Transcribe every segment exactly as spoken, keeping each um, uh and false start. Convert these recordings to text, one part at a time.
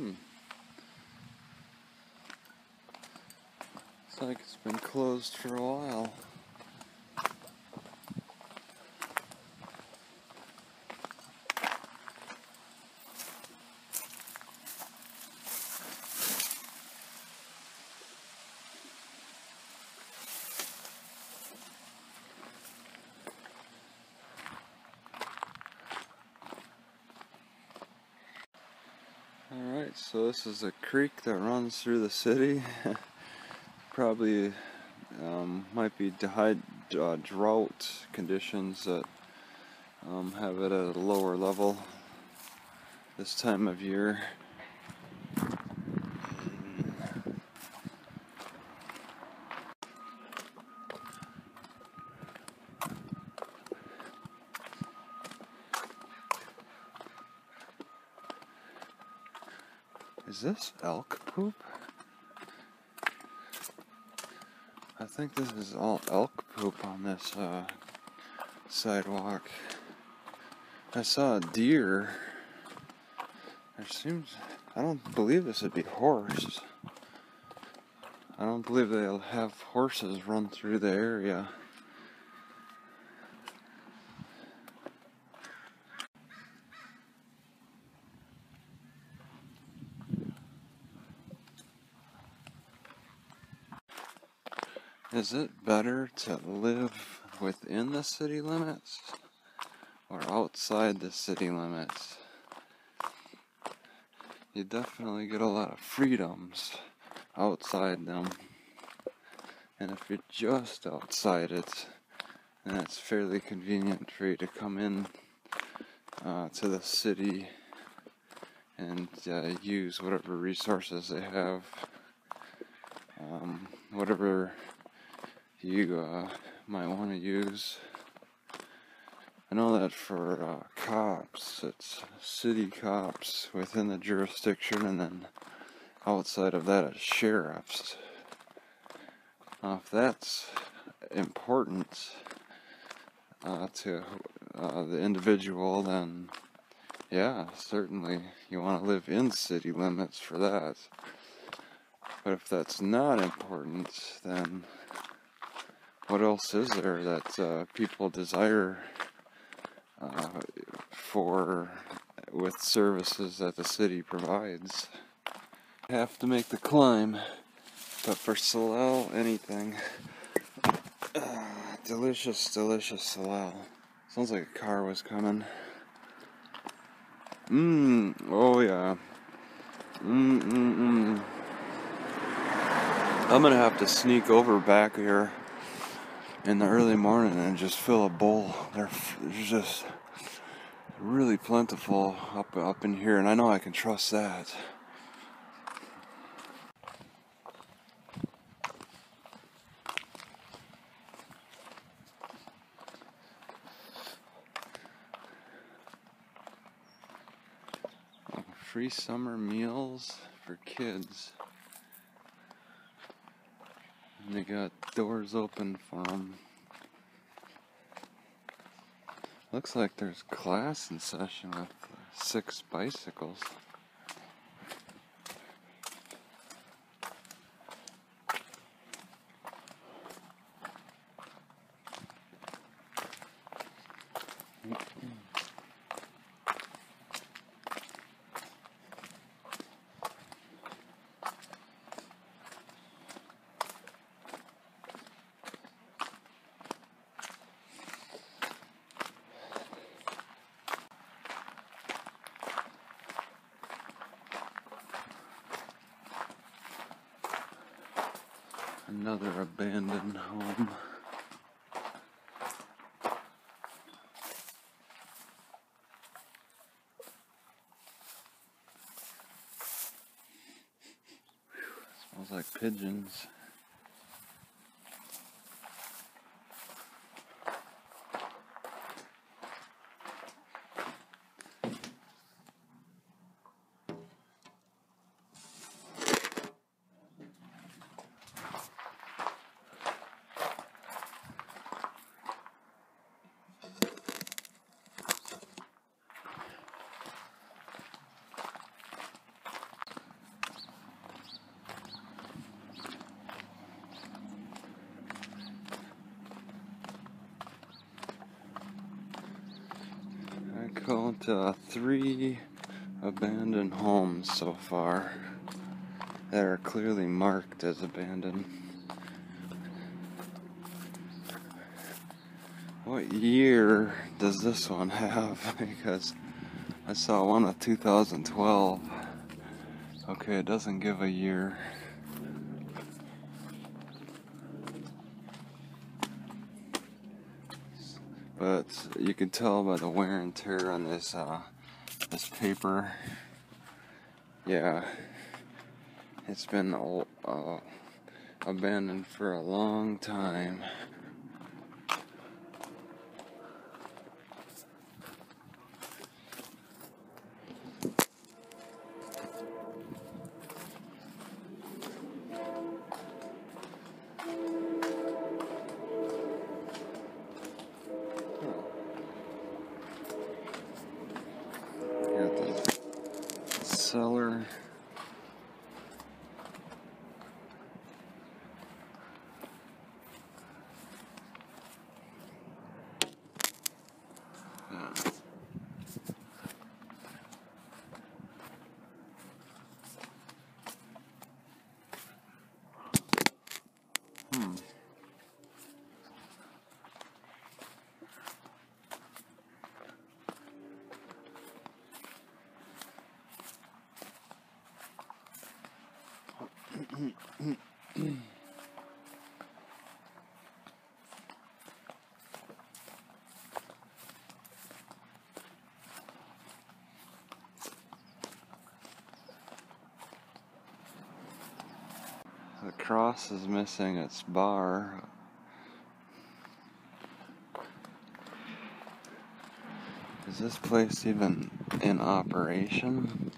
Hmm. Looks like it's been closed for a while. Alright, so this is a creek that runs through the city. Probably um, might be dehyde, uh, drought conditions that um, have it at a lower level this time of year. Is this elk poop? I think this is all elk poop on this uh, sidewalk. I saw a deer. There seems... I don't believe this would be horse. I don't believe they'll have horses run through the area. Is it better to live within the city limits or outside the city limits? You definitely get a lot of freedoms outside them. And if you're just outside it, then it's fairly convenient for you to come in uh, to the city and uh, use whatever resources they have. Um, whatever... you uh, might want to use. I know that for uh, cops, it's city cops within the jurisdiction, and then outside of that it's sheriffs. Now if that's important uh, to uh, the individual, then yeah, certainly you want to live in city limits for that. But if that's not important, then what else is there that uh, people desire uh, for with services that the city provides? Have to make the climb, but for Salal, anything. Uh, delicious, delicious Salal. Sounds like a car was coming. Mmm, oh yeah. Mmm, mmm, mmm. I'm gonna have to sneak over back here in the early morning and just fill a bowl. They're, they're just really plentiful up up in here, and I know I can trust that. Oh, free summer meals for kids. And they got doors open for them. Looks like there's class in session with six bicycles. Another abandoned home. Whew, smells like pigeons. at uh, three abandoned homes so far that are clearly marked as abandoned. What year does this one have? Because I saw one of two thousand twelve. Okay, it doesn't give a year. But you can tell by the wear and tear on this uh, this paper. Yeah, it's been uh, abandoned for a long time. Cellar. Yeah. Hmm. The cross is missing its bar. Is this place even in operation?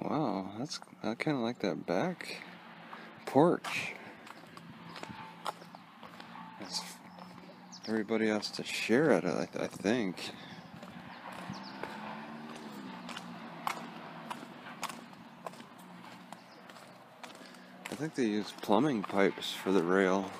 Wow, that's, I kind of like that back porch. It's, everybody has to share it, I, I think. I think they use plumbing pipes for the rail.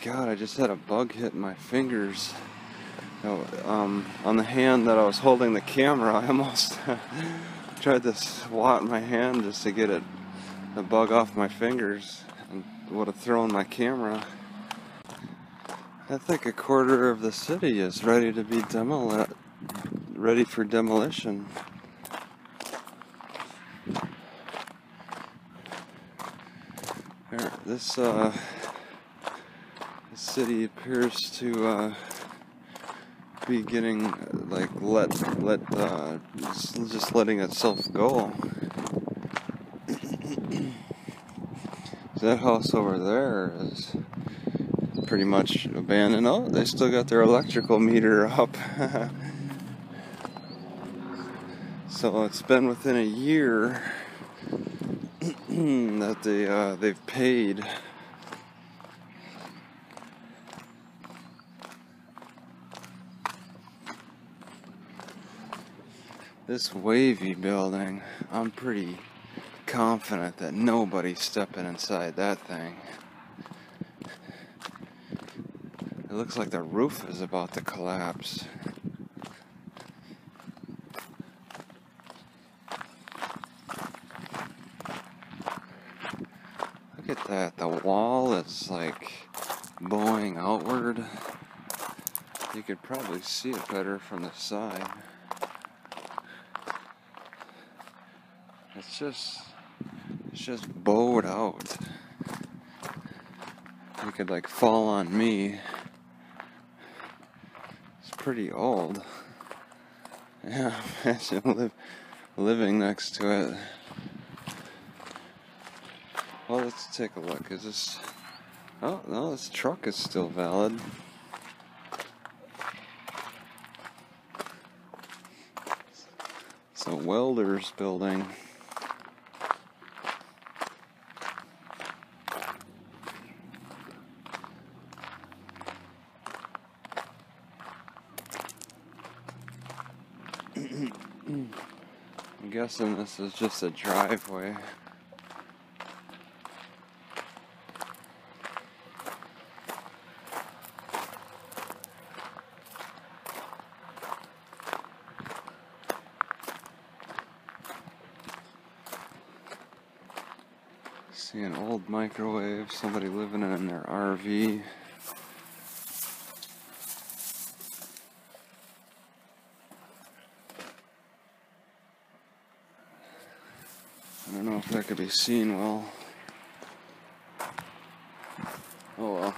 God, I just had a bug hit my fingers. Um, on the hand that I was holding the camera, I almost tried to swat my hand just to get it, the bug off my fingers, and would have thrown my camera. I think a quarter of the city is ready to be demo, ready for demolition. Here, this. Uh, The city appears to uh, be getting uh, like let let uh, just, just letting itself go. That house over there is pretty much abandoned. Oh, they still got their electrical meter up. So it's been within a year that they uh, they've paid. This wavy building, I'm pretty confident that nobody's stepping inside that thing. It looks like the roof is about to collapse. that the wall is like bowing outward. You could probably see it better from the side. It's just, it's just bowed out. You could like fall on me. It's pretty old. Yeah, imagine live, living next to it. Well, let's take a look. Is this... Oh, no, this truck is still valid. It's a welder's building. I'm guessing this is just a driveway. See an old microwave, somebody living in their R V. I don't know if that could be seen well. Oh well.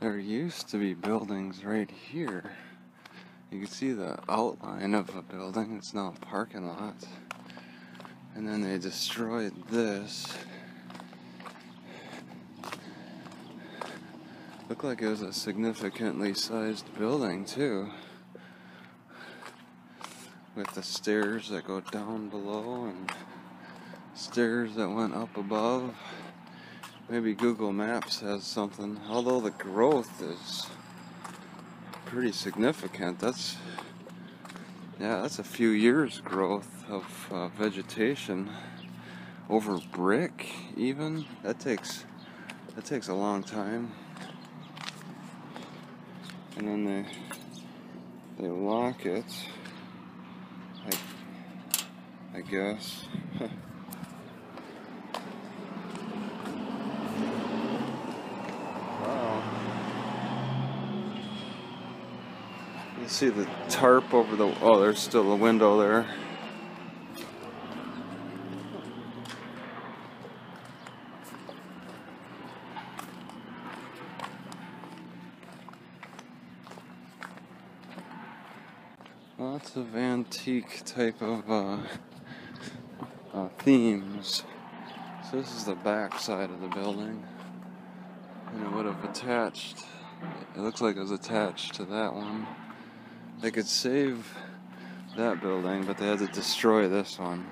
There used to be buildings right here. You can see the outline of a building. It's now a parking lot. And then they destroyed this. Looked like it was a significantly sized building too, with the stairs that go down below and stairs that went up above. Maybe Google Maps has something, although the growth is pretty significant. That's, yeah, that's a few years growth of uh, vegetation over brick even. That takes, that takes a long time. And then they, they lock it. I guess. Wow. You see the tarp over the... Oh, there's still a window there. Lots of antique type of uh, uh, themes. So this is the back side of the building, and it would have attached, it looks like it was attached to that one. They could save that building, but they had to destroy this one.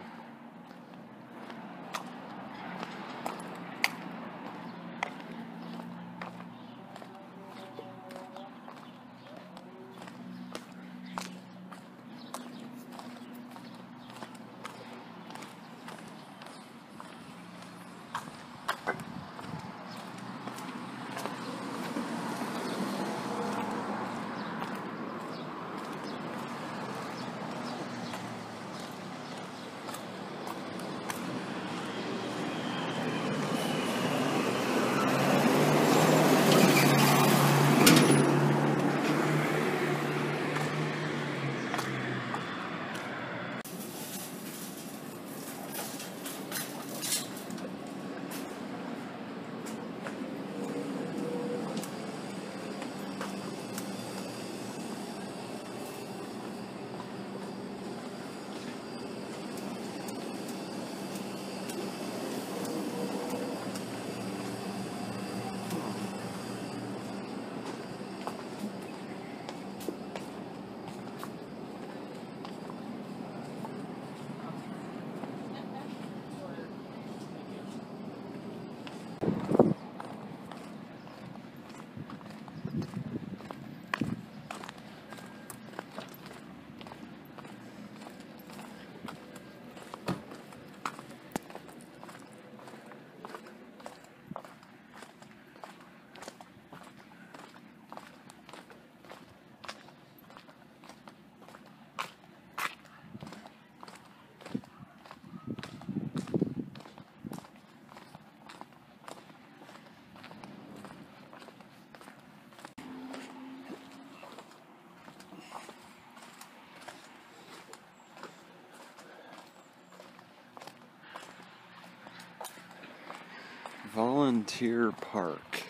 Volunteer Park.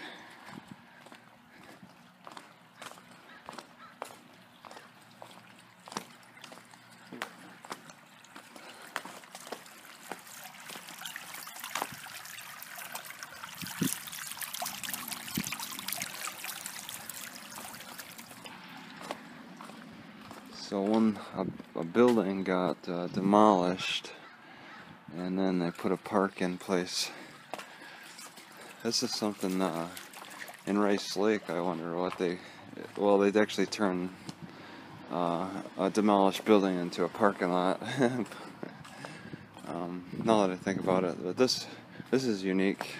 So one, a, a building got uh, demolished, and then they put a park in place. This is something uh, in Rice Lake. I wonder what they, well, they'd actually turn uh, a demolished building into a parking lot. um, now that I think about it, but this, this is unique.